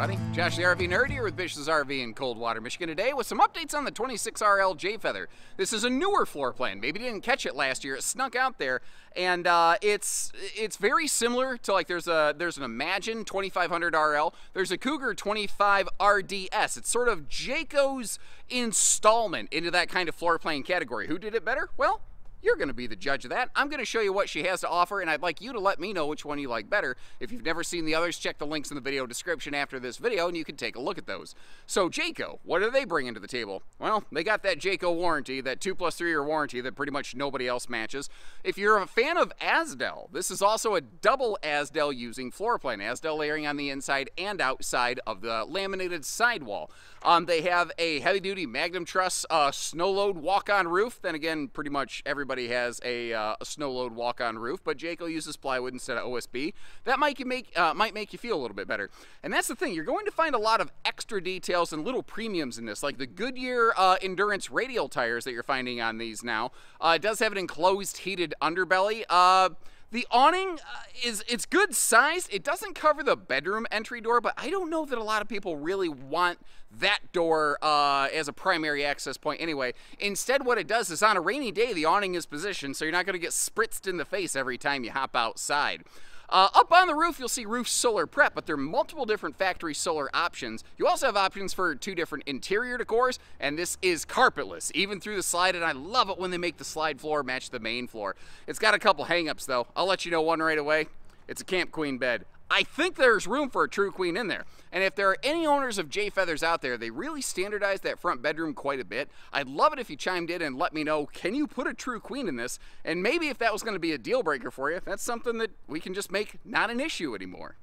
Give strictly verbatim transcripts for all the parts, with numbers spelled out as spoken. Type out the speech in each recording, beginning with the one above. everybody. Josh the R V Nerd here with Bish's R V in Coldwater, Michigan today with some updates on the twenty-six R L J Feather. This is a newer floor plan. Maybe didn't catch it last year. It snuck out there, and uh, it's it's very similar to, like, there's a there's an Imagine twenty-five hundred R L. There's a Cougar twenty-five R D S. It's sort of Jayco's installment into that kind of floor plan category. Who did it better? Well, you're going to be the judge of that. I'm going to show you what she has to offer, and I'd like you to let me know which one you like better. If you've never seen the others, check the links in the video description after this video, and you can take a look at those. So Jayco, what are they bringing to the table? Well, they got that Jayco warranty, that two plus three year warranty that pretty much nobody else matches. If you're a fan of Azdel, this is also a double Azdel using floor plan. Azdel layering on the inside and outside of the laminated sidewall. Um, they have a heavy-duty Magnum Truss uh, snow-load walk-on roof. Then again, pretty much everybody has a, uh, a snow-load walk-on roof, but Jayco uses plywood instead of O S B. That might make uh, might make you feel a little bit better. And that's the thing, you're going to find a lot of extra details and little premiums in this, like the Goodyear uh, endurance radial tires that you're finding on these now. Uh, it does have an enclosed heated underbelly. Uh, The awning uh, is it's good size. It doesn't cover the bedroom entry door, but I don't know that a lot of people really want that door uh, as a primary access point anyway. Instead, what it does is on a rainy day, the awning is positioned, so you're not going to get spritzed in the face every time you hop outside. Uh, up on the roof, you'll see roof solar prep, but there are multiple different factory solar options. You also have options for two different interior decors, and this is carpetless, even through the slide, and I love it when they make the slide floor match the main floor. It's got a couple hang-ups, though. I'll let you know one right away. It's a camp queen bed. I think there's room for a true queen in there. And if there are any owners of J Feathers out there, they really standardize that front bedroom quite a bit. I'd love it if you chimed in and let me know, can you put a true queen in this? And maybe if that was going to be a deal breaker for you, that's something that we can just make not an issue anymore.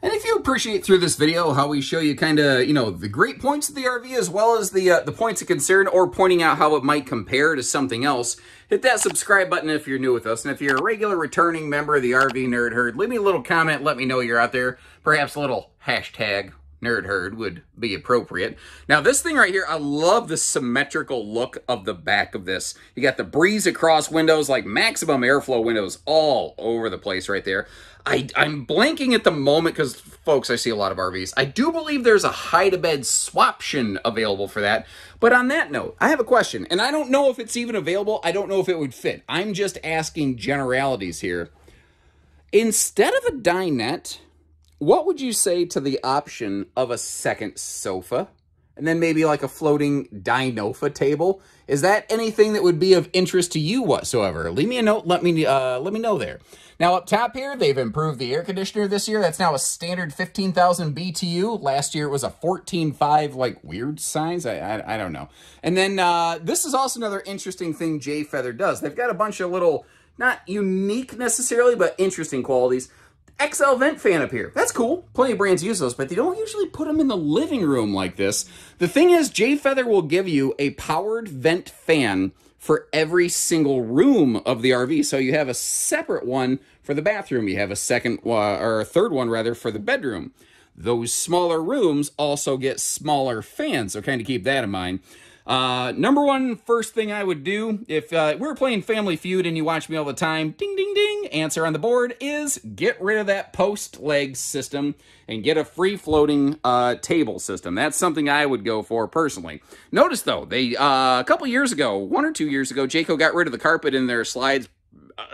And if you appreciate through this video how we show you kind of, you know, the great points of the R V as well as the uh, the points of concern or pointing out how it might compare to something else, hit that subscribe button if you're new with us. And if you're a regular returning member of the R V Nerd Herd, leave me a little comment. Let me know you're out there. Perhaps a little hashtag Nerd Herd would be appropriate. Now this thing right here, I love the symmetrical look of the back of this. You got the breeze across windows, like maximum airflow windows all over the place right there. I, I'm blanking at the moment because, folks, I see a lot of R Vs. I do believe there's a hide-to-bed swaption available for that. But on that note, I have a question, and I don't know if it's even available. I don't know if it would fit. I'm just asking generalities here. Instead of a dinette, what would you say to the option of a second sofa? And then maybe like a floating dinofa table? Is that anything that would be of interest to you whatsoever? Leave me a note, let me uh, let me know there. Now up top here, they've improved the air conditioner this year. That's now a standard fifteen thousand B T U. Last year it was a fourteen point five, like weird size, I, I, I don't know. And then uh, this is also another interesting thing J Feather does. They've got a bunch of little, not unique necessarily, but interesting qualities. X L vent fan up here. That's cool. Plenty of brands use those, but they don't usually put them in the living room like this. The thing is, J Feather will give you a powered vent fan for every single room of the R V. So you have a separate one for the bathroom. You have a second uh, or a third one rather for the bedroom. Those smaller rooms also get smaller fans, so kind of keep that in mind. Uh, number one, first thing I would do, if uh, we were playing Family Feud and you watch me all the time, ding, ding, ding, answer on the board is get rid of that post leg system and get a free floating uh, table system. That's something I would go for personally. Notice though, they uh, a couple years ago, one or two years ago, Jayco got rid of the carpet in their slides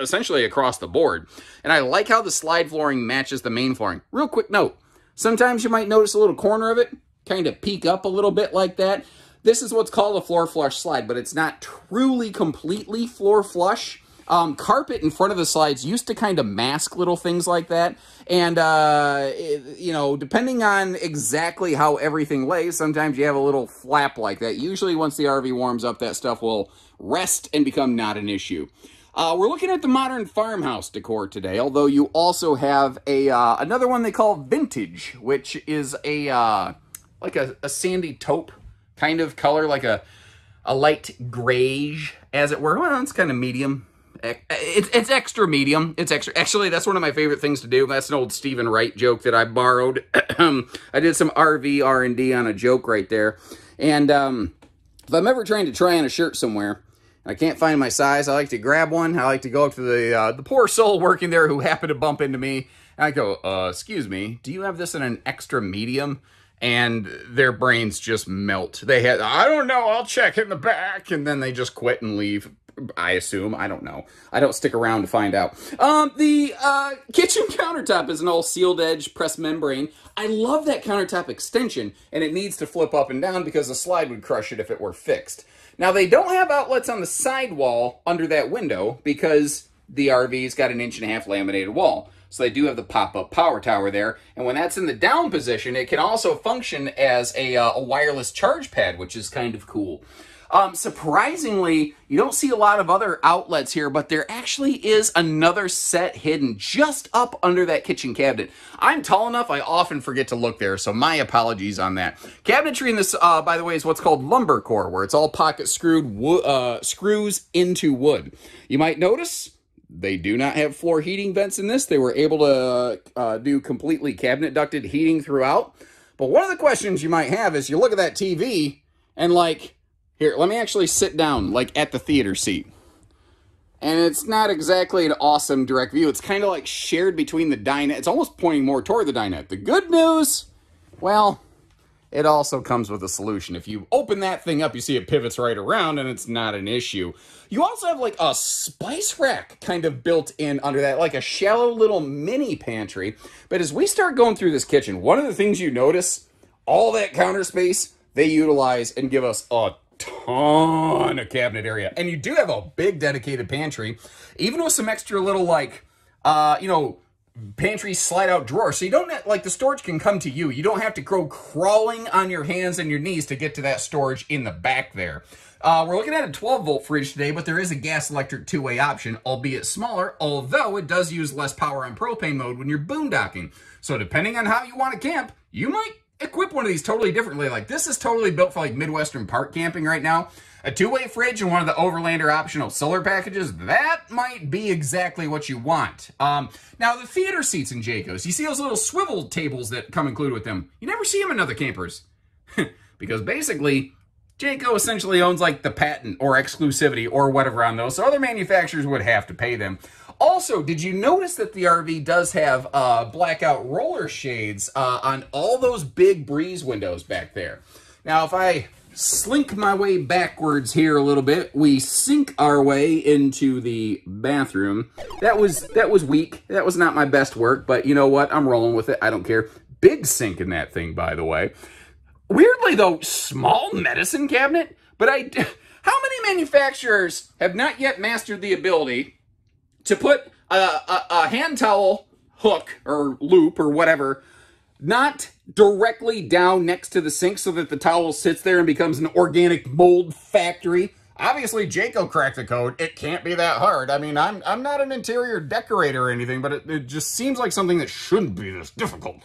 essentially across the board. And I like how the slide flooring matches the main flooring. Real quick note, sometimes you might notice a little corner of it kind of peek up a little bit like that. This is what's called a floor flush slide, but it's not truly completely floor flush. Um, carpet in front of the slides used to kind of mask little things like that. And, uh, it, you know, depending on exactly how everything lays, sometimes you have a little flap like that. Usually once the R V warms up, that stuff will rest and become not an issue. Uh, we're looking at the modern farmhouse decor today, although you also have a uh, another one they call vintage, which is a uh, like a, a sandy taupe kind of color, like a a light grayish, as it were. Well, it's kind of medium. It's, it's extra medium. It's extra. Actually, that's one of my favorite things to do. That's an old Stephen Wright joke that I borrowed. I did some R V R and D on a joke right there. And um, if I'm ever trying to try on a shirt somewhere, I can't find my size. I like to grab one. I like to go up to the uh, the poor soul working there who happened to bump into me. And I go, uh, excuse me, do you have this in an extra medium? And their brains just melt. They had, I don't know, I'll check in the back. And then they just quit and leave, I assume. I don't know. I don't stick around to find out. Um, the uh, kitchen countertop is an all sealed edge press membrane. I love that countertop extension, and it needs to flip up and down because the slide would crush it if it were fixed. Now, they don't have outlets on the sidewall under that window because the R V's got an inch and a half laminated wall. So they do have the pop-up power tower there. And when that's in the down position, it can also function as a, uh, a wireless charge pad, which is kind of cool. Um, surprisingly, you don't see a lot of other outlets here, but there actually is another set hidden just up under that kitchen cabinet. I'm tall enough, I often forget to look there, so my apologies on that. Cabinetry in this, uh, by the way, is what's called lumber core, where it's all pocket screwed uh, screws into wood. You might notice they do not have floor heating vents in this. They were able to uh, do completely cabinet ducted heating throughout. But one of the questions you might have is you look at that T V and like, here, let me actually sit down, like, at the theater seat. And it's not exactly an awesome direct view. It's kind of, like, shared between the dinette. It's almost pointing more toward the dinette. The good news, well, it also comes with a solution. If you open that thing up, you see it pivots right around, and it's not an issue. You also have, like, a spice rack kind of built in under that, like a shallow little mini pantry. But as we start going through this kitchen, one of the things you notice, all that counter space, they utilize and give us a ton of cabinet area. And you do have a big dedicated pantry, even with some extra little, like, uh, you know, pantry slide out drawers. So you don't have, like, the storage can come to you. You don't have to go crawling on your hands and your knees to get to that storage in the back there. Uh, we're looking at a twelve volt fridge today, but there is a gas electric two-way option, albeit smaller, although it does use less power on propane mode when you're boondocking. So depending on how you want to camp, you might equip one of these totally differently. Like, this is totally built for, like, Midwestern park camping right now. A two-way fridge and one of the Overlander optional solar packages, that might be exactly what you want. Um, now, the theater seats in Jayco's, you see those little swivel tables that come included with them. You never see them in other campers. Because basically, Jayco essentially owns, like, the patent or exclusivity or whatever on those, so other manufacturers would have to pay them. Also, did you notice that the R V does have uh, blackout roller shades uh, on all those big breeze windows back there? Now, if I slink my way backwards here a little bit, we sink our way into the bathroom. That was, that was weak. That was not my best work, but you know what? I'm rolling with it. I don't care. Big sink in that thing, by the way. Weirdly, though, small medicine cabinet, but I... How many manufacturers have not yet mastered the ability to put a, a, a hand towel hook or loop or whatever, not directly down next to the sink so that the towel sits there and becomes an organic mold factory? Obviously, Jayco cracked the code. It can't be that hard. I mean, I'm, I'm not an interior decorator or anything, but it, it just seems like something that shouldn't be this difficult.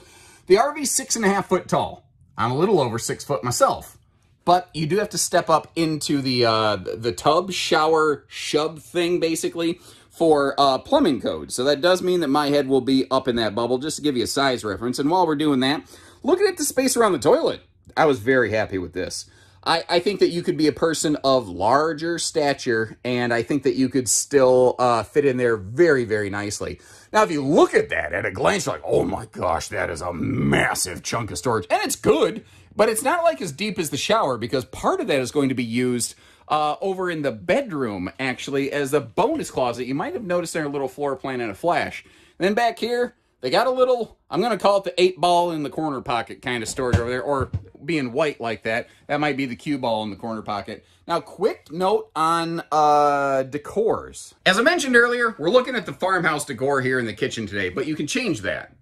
The R V's six and a half foot tall. I'm a little over six foot myself. But you do have to step up into the, uh, the tub, shower, shub thing, basically, for uh, plumbing code. So that does mean that my head will be up in that bubble, just to give you a size reference. And while we're doing that, looking at the space around the toilet, I was very happy with this. I, I think that you could be a person of larger stature, and I think that you could still uh, fit in there very, very nicely. Now, if you look at that at a glance, you're like, oh my gosh, that is a massive chunk of storage. And it's good, but it's not like as deep as the shower, because part of that is going to be used Uh, over in the bedroom, actually, as a bonus closet. You might have noticed their little floor plan in a flash. And then back here, they got a little, I'm going to call it the eight ball in the corner pocket kind of storage over there, or being white like that, that might be the cue ball in the corner pocket. Now, quick note on uh, decors. As I mentioned earlier, we're looking at the farmhouse decor here in the kitchen today, but you can change that.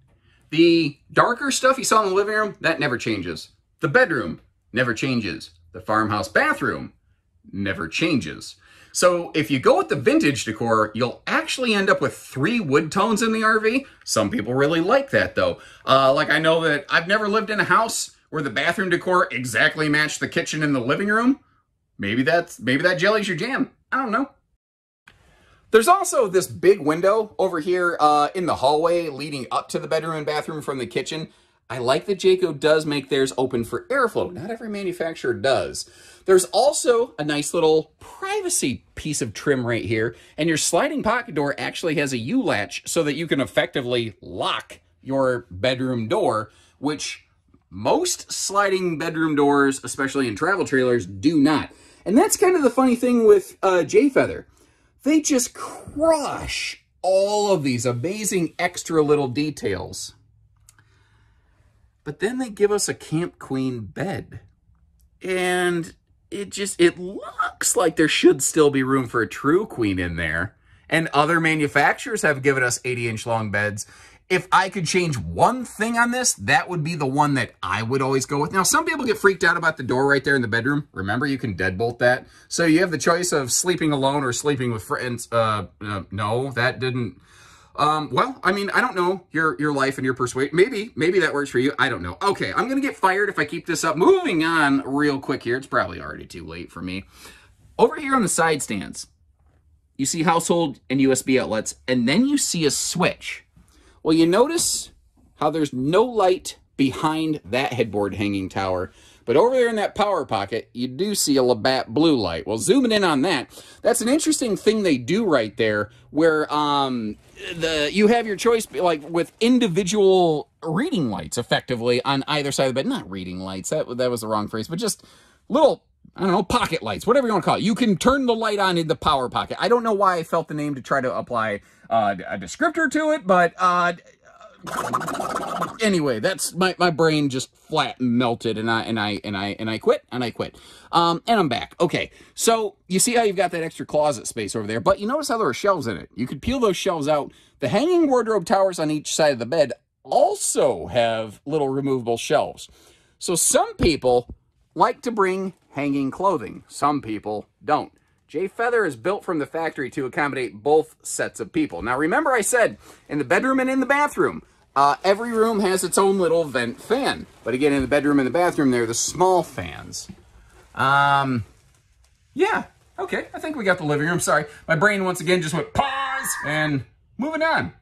The darker stuff you saw in the living room, that never changes. The bedroom never changes. The farmhouse bathroom never changes. So if you go with the vintage decor, you'll actually end up with three wood tones in the R V. Some people really like that, though. Uh, like, I know that I've never lived in a house where the bathroom decor exactly matched the kitchen and the living room. Maybe that's, maybe that jelly's your jam. I don't know. There's also this big window over here uh, in the hallway leading up to the bedroom and bathroom from the kitchen. I like that Jayco does make theirs open for airflow. Not every manufacturer does. There's also a nice little privacy piece of trim right here, and your sliding pocket door actually has a U-latch so that you can effectively lock your bedroom door, which most sliding bedroom doors, especially in travel trailers, do not. And that's kind of the funny thing with uh, Jay Feather. They just crush all of these amazing extra little details. But then they give us a Camp Queen bed. And it just, it looks like there should still be room for a true queen in there. And other manufacturers have given us eighty inch long beds. If I could change one thing on this, that would be the one that I would always go with. Now, some people get freaked out about the door right there in the bedroom. Remember, you can deadbolt that. So you have the choice of sleeping alone or sleeping with friends. Uh, uh, no, that didn't. Um, well, I mean, I don't know your your life and your persuade. Maybe, maybe that works for you. I don't know. Okay, I'm going to get fired if I keep this up. Moving on real quick here. It's probably already too late for me. Over here on the side stands, you see household and U S B outlets, and then you see a switch. Well, you notice how there's no light behind that headboard hanging tower. But over there in that power pocket, you do see a Labatt blue light. Well, zooming in on that, that's an interesting thing they do right there where um, the you have your choice like with individual reading lights effectively on either side of the bed. Not reading lights, that, that was the wrong phrase, but just little, I don't know, pocket lights, whatever you want to call it. You can turn the light on in the power pocket. I don't know why I felt the name to try to apply uh, a descriptor to it, but... Uh, Anyway, that's my, my brain just flat melted and I, and I, and I, and I quit and I quit. Um, and I'm back. Okay. So you see how you've got that extra closet space over there, but you notice how there are shelves in it. You could peel those shelves out. The hanging wardrobe towers on each side of the bed also have little removable shelves. So some people like to bring hanging clothing. Some people don't. Jay Feather is built from the factory to accommodate both sets of people. Now, remember I said in the bedroom and in the bathroom, uh, every room has its own little vent fan. But again, in the bedroom and the bathroom, they're the small fans. Um, yeah, okay, I think we got the living room. Sorry, my brain once again just went pause and moving on.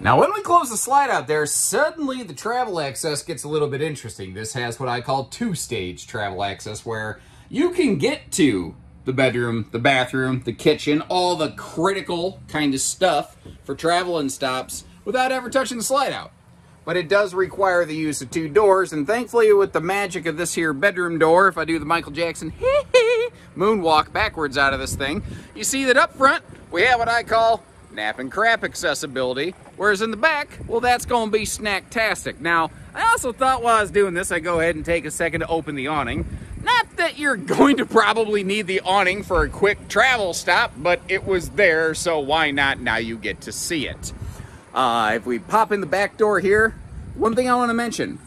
Now, when we close the slide out there, suddenly the travel access gets a little bit interesting. This has what I call two-stage travel access, where you can get to the bedroom, the bathroom, the kitchen, all the critical kind of stuff for travel and stops without ever touching the slide out. But it does require the use of two doors, and thankfully with the magic of this here bedroom door, if I do the Michael Jackson moonwalk backwards out of this thing, you see that up front we have what I call nap and crap accessibility, whereas in the back, well, that's gonna be snacktastic. Now, I also thought while I was doing this, I'd go ahead and take a second to open the awning. Not that you're going to probably need the awning for a quick travel stop, but it was there, so why not? Now you get to see it. Uh, if we pop in the back door here, one thing I want to mention,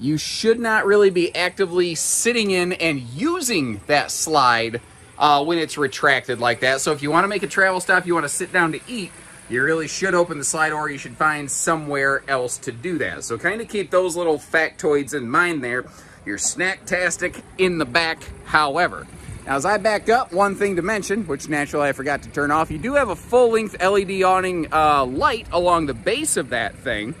you should not really be actively sitting in and using that slide uh, when it's retracted like that. So if you want to make a travel stop, you want to sit down to eat, you really should open the slide, or you should find somewhere else to do that. So kind of keep those little factoids in mind there. Your snacktastic in the back, however. Now, as I back up, one thing to mention, which naturally I forgot to turn off, you do have a full-length L E D awning uh, light along the base of that thing.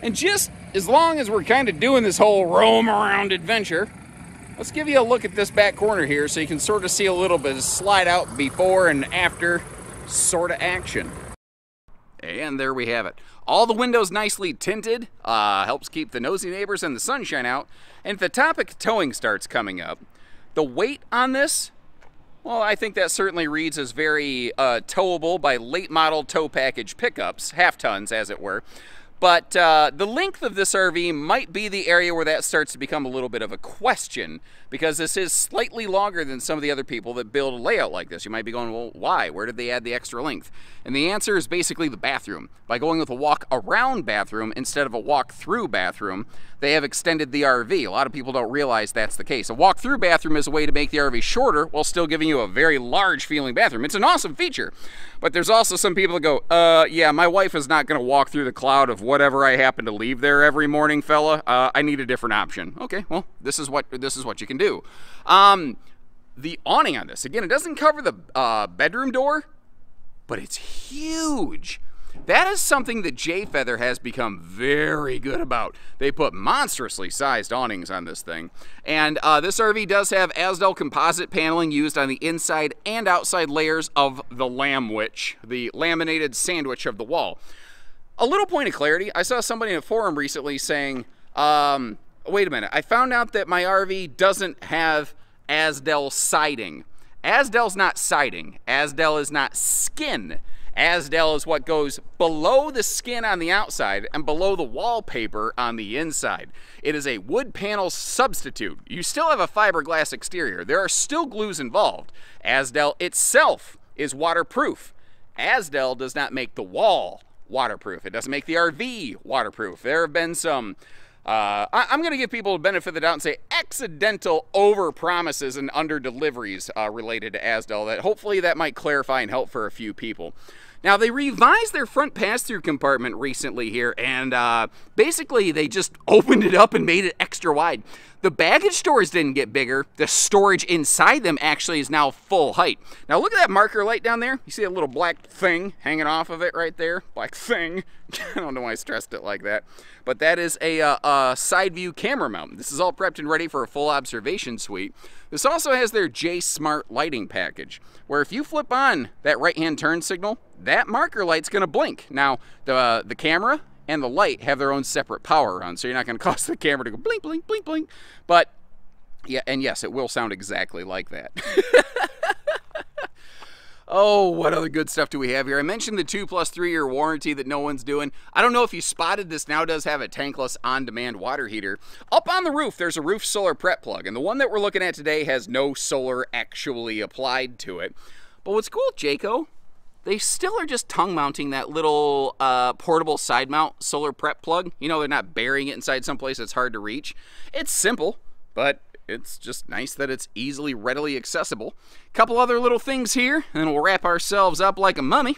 And just as long as we're kind of doing this whole roam around adventure, let's give you a look at this back corner here so you can sort of see a little bit of slide out before and after sort of action. And there we have it. All the windows nicely tinted, uh, helps keep the nosy neighbors and the sunshine out. And if the topic of towing starts coming up, the weight on this, well, I think that certainly reads as very uh, towable by late model tow package pickups, half tons as it were. But uh, the length of this R V might be the area where that starts to become a little bit of a question, because this is slightly longer than some of the other people that build a layout like this. You might be going, well, why? Where did they add the extra length? And the answer is basically the bathroom. By going with a walk around bathroom instead of a walk through bathroom, they have extended the R V. A lot of people don't realize that's the case. A walk through bathroom is a way to make the R V shorter while still giving you a very large feeling bathroom. It's an awesome feature, but there's also some people that go, uh, yeah, my wife is not gonna walk through the cloud of whatever I happen to leave there every morning, fella. Uh, I need a different option. Okay, well, this is what this is what you can do. Um, the awning on this, again, it doesn't cover the uh, bedroom door, but it's huge. That is something that Jay Feather has become very good about. They put monstrously sized awnings on this thing. And uh, this R V does have Azdel composite paneling used on the inside and outside layers of the lamwich, the laminated sandwich of the wall. A little point of clarity, I saw somebody in a forum recently saying, um, wait a minute, I found out that my R V doesn't have Azdel siding. Azdel's not siding. Azdel is not skin. Azdel is what goes below the skin on the outside and below the wallpaper on the inside. It is a wood panel substitute. You still have a fiberglass exterior. There are still glues involved. Azdel itself is waterproof. Azdel does not make the wall waterproof. It doesn't make the R V waterproof. There have been some Uh, I, I'm going to give people the benefit of the doubt and say accidental over promises and under deliveries uh, related to Azdel that hopefully that might clarify and help for a few people. Now, they revised their front pass-through compartment recently here, and uh, basically they just opened it up and made it extra wide. The baggage doors didn't get bigger. The storage inside them actually is now full height. Now, look at that marker light down there. You see a little black thing hanging off of it right there? Black thing. I don't know why I stressed it like that. But that is a, uh, a side view camera mount. This is all prepped and ready for a full observation suite. This also has their J Smart lighting package, where if you flip on that right-hand turn signal, that marker light's gonna blink. Now, the, uh, the camera and the light have their own separate power on, so you're not gonna cause the camera to go blink, blink, blink, blink. But, yeah, and yes, it will sound exactly like that. Oh, what other good stuff do we have here? I mentioned the two plus three year warranty that no one's doing. I don't know if you spotted this, now does have a tankless on-demand water heater. Up on the roof, there's a roof solar prep plug, and the one that we're looking at today has no solar actually applied to it. But what's cool, Jayco, they still are just tongue mounting that little uh, portable side mount solar prep plug. You know, they're not burying it inside someplace that's hard to reach. It's simple, but it's just nice that it's easily, readily accessible. Couple other little things here, and then we'll wrap ourselves up like a mummy.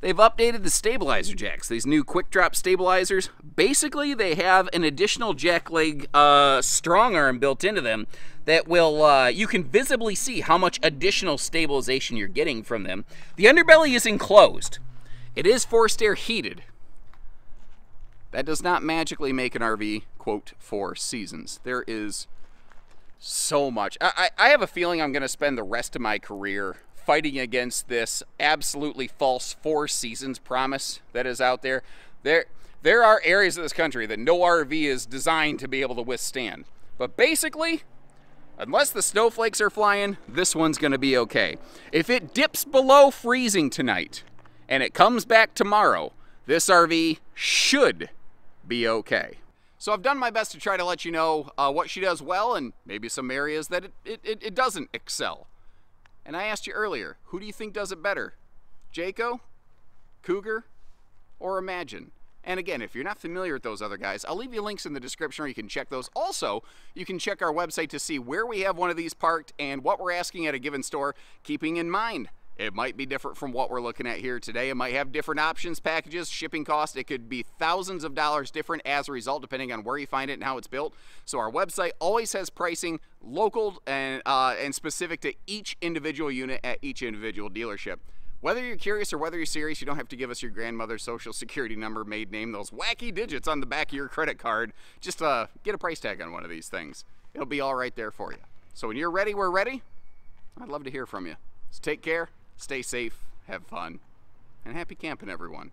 They've updated the stabilizer jacks, these new quick drop stabilizers. Basically, they have an additional jack leg uh, strong arm built into them that will, uh, you can visibly see how much additional stabilization you're getting from them. The underbelly is enclosed. It is forced air heated. That does not magically make an R V, quote, four seasons. There is so much. I, I have a feeling I'm going to spend the rest of my career fighting against this absolutely false four seasons promise that is out there. There, there are areas of this country that no R V is designed to be able to withstand. But basically, unless the snowflakes are flying, this one's going to be okay. If it dips below freezing tonight and it comes back tomorrow, this R V should be okay. So I've done my best to try to let you know uh, what she does well and maybe some areas that it, it, it, it doesn't excel. And I asked you earlier, who do you think does it better? Jayco, Cougar, or Imagine? And again, if you're not familiar with those other guys, I'll leave you links in the description where you can check those. Also, you can check our website to see where we have one of these parked and what we're asking at a given store, keeping in mind it might be different from what we're looking at here today. It might have different options, packages, shipping costs. It could be thousands of dollars different as a result, depending on where you find it and how it's built. So our website always has pricing local and, uh, and specific to each individual unit at each individual dealership. Whether you're curious or whether you're serious, you don't have to give us your grandmother's social security number, maiden name, those wacky digits on the back of your credit card. Just uh, get a price tag on one of these things. It'll be all right there for you. So when you're ready, we're ready. I'd love to hear from you. So take care. Stay safe, have fun, and happy camping, everyone.